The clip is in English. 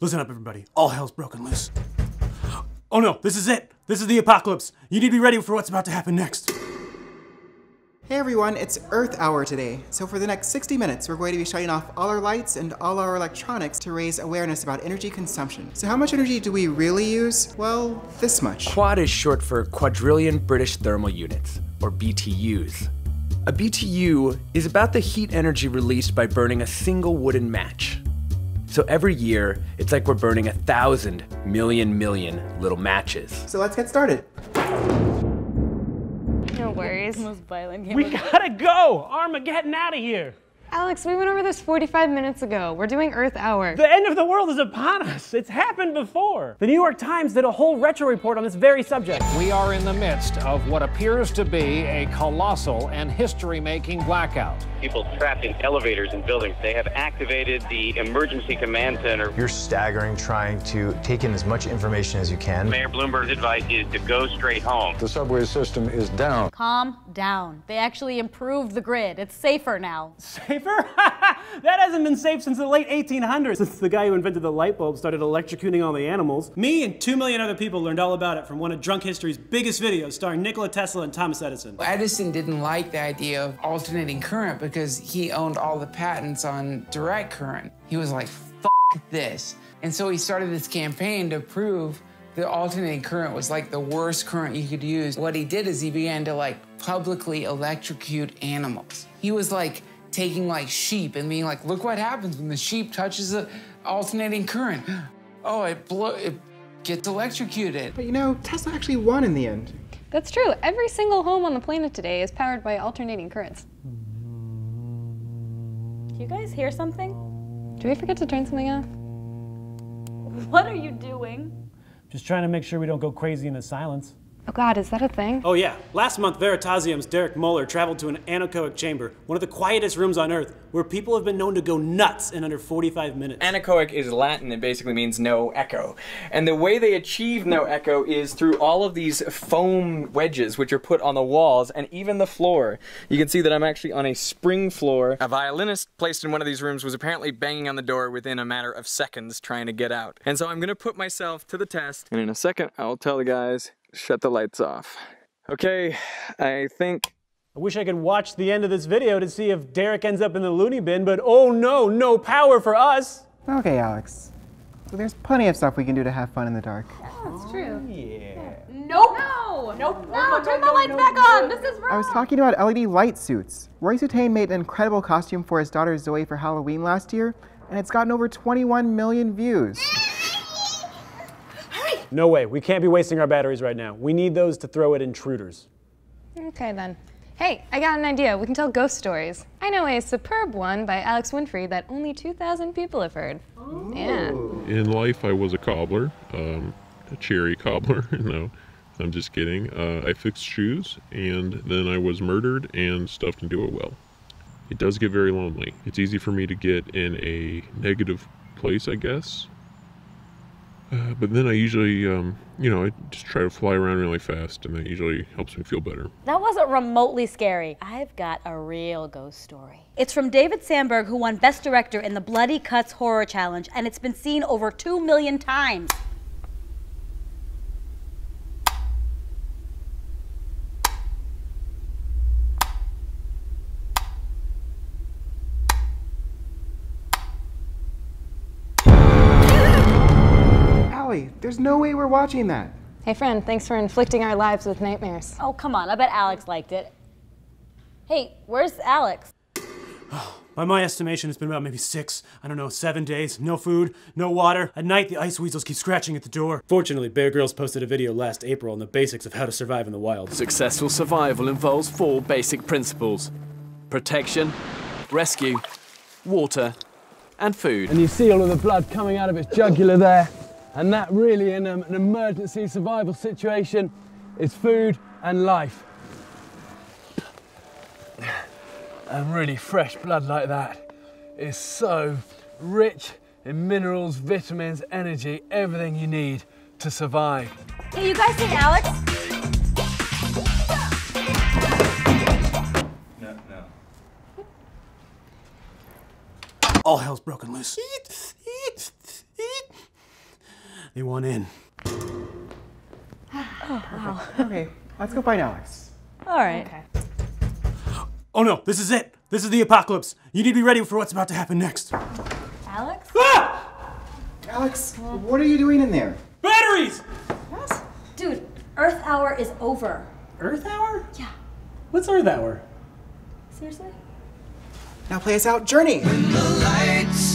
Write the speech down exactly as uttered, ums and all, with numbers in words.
Listen up, everybody. All hell's broken loose. Oh no, this is it. This is the apocalypse. You need to be ready for what's about to happen next. Hey everyone, it's Earth Hour today. So for the next sixty minutes, we're going to be shutting off all our lights and all our electronics to raise awareness about energy consumption. So how much energy do we really use? Well, this much. Quad is short for Quadrillion British Thermal Units, or B T Us. A B T U is about the heat energy released by burning a single wooden match. So every year, it's like we're burning a thousand million million little matches. So let's get started. No worries. Most violent game we gotta go! Armageddon out of here! Alex, we went over this forty-five minutes ago. We're doing Earth Hour. The end of the world is upon us. It's happened before. The New York Times did a whole retro report on this very subject. We are in the midst of what appears to be a colossal and history-making blackout. People trapped in elevators and buildings. They have activated the emergency command center. You're staggering, trying to take in as much information as you can. Mayor Bloomberg's advice is to go straight home. The subway system is down. Calm down. They actually improved the grid. It's safer now. Safer? That hasn't been safe since the late eighteen hundreds, since the guy who invented the light bulb started electrocuting all the animals. Me and two million other people learned all about it from one of Drunk History's biggest videos starring Nikola Tesla and Thomas Edison. Edison didn't like the idea of alternating current because he owned all the patents on direct current. He was like, "F this." And so he started this campaign to prove the alternating current was like the worst current you could use. What he did is he began to like publicly electrocute animals. He was like, taking like sheep and being like, look what happens when the sheep touches the alternating current. Oh, it, blow it gets electrocuted. But you know, Tesla actually won in the end. That's true. Every single home on the planet today is powered by alternating currents. Do you guys hear something? Did we forget to turn something off? What are you doing? Just trying to make sure we don't go crazy in the silence. Oh God, is that a thing? Oh yeah. Last month, Veritasium's Derek Muller traveled to an anechoic chamber, one of the quietest rooms on Earth, where people have been known to go nuts in under forty-five minutes. Anechoic is Latin. It basically means no echo. And the way they achieve no echo is through all of these foam wedges, which are put on the walls and even the floor. You can see that I'm actually on a spring floor. A violinist placed in one of these rooms was apparently banging on the door within a matter of seconds trying to get out. And so I'm gonna put myself to the test, and in a second, I'll tell the guys, shut the lights off. Okay, I think... I wish I could watch the end of this video to see if Derek ends up in the loony bin, but oh no, no power for us! Okay, Alex. Well, there's plenty of stuff we can do to have fun in the dark. Oh, that's true. Oh, yeah. Nope! No! Nope! No, turn the lights back on! This is wrong! I was talking about L E D light suits. Roy Soutane made an incredible costume for his daughter Zoe for Halloween last year, and it's gotten over twenty-one million views. No way, we can't be wasting our batteries right now. We need those to throw at intruders. Okay then. Hey, I got an idea. We can tell ghost stories. I know a superb one by Alex Winfrey that only two thousand people have heard. Ooh. Yeah. In life, I was a cobbler, um, a cherry cobbler. No, I'm just kidding. Uh, I fixed shoes, and then I was murdered and stuffed into a well. It does get very lonely. It's easy for me to get in a negative place, I guess. Uh, but then I usually, um, you know, I just try to fly around really fast, and that usually helps me feel better. That wasn't remotely scary. I've got a real ghost story. It's from David Sandberg, who won Best Director in the Bloody Cuts Horror Challenge, and it's been seen over two million times. There's no way we're watching that. Hey friend, thanks for inflicting our lives with nightmares. Oh, come on, I bet Alex liked it. Hey, where's Alex? Oh, by my estimation, it's been about maybe six, I don't know, seven days. No food, no water. At night, the ice weasels keep scratching at the door. Fortunately, Bear Grylls posted a video last April on the basics of how to survive in the wild. Successful survival involves four basic principles: protection, rescue, water, and food. And you see all of the blood coming out of its jugular there. And that really, in um, an emergency survival situation, is food and life. And really fresh blood like that is so rich in minerals, vitamins, energy, everything you need to survive. Hey, you guys see Alex? No, no. All hell's broken loose. They want in. Oh, wow. Okay, let's go find Alex. All right. Okay. Oh no, this is it. This is the apocalypse. You need to be ready for what's about to happen next. Alex? Ah! Alex, what are you doing in there? Batteries! What? Dude, Earth Hour is over. Earth Hour? Yeah. What's Earth Hour? Seriously? Now play us out, Journey. In the lights.